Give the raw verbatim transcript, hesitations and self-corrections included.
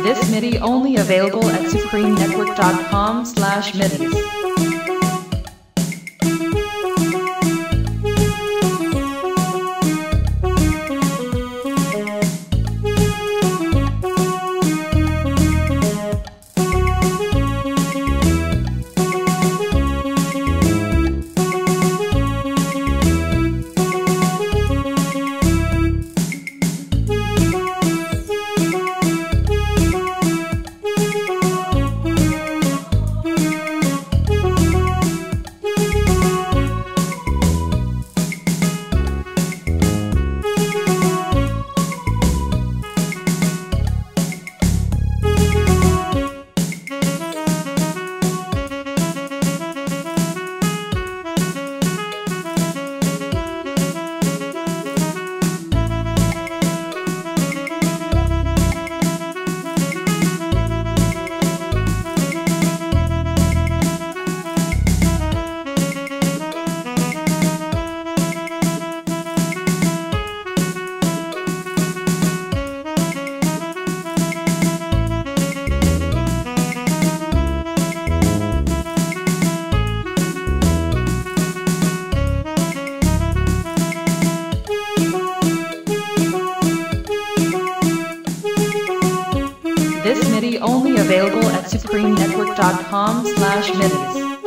This MIDI only available at supreme network dot com slash midis. This MIDI only available at supreme network dot com slash midis.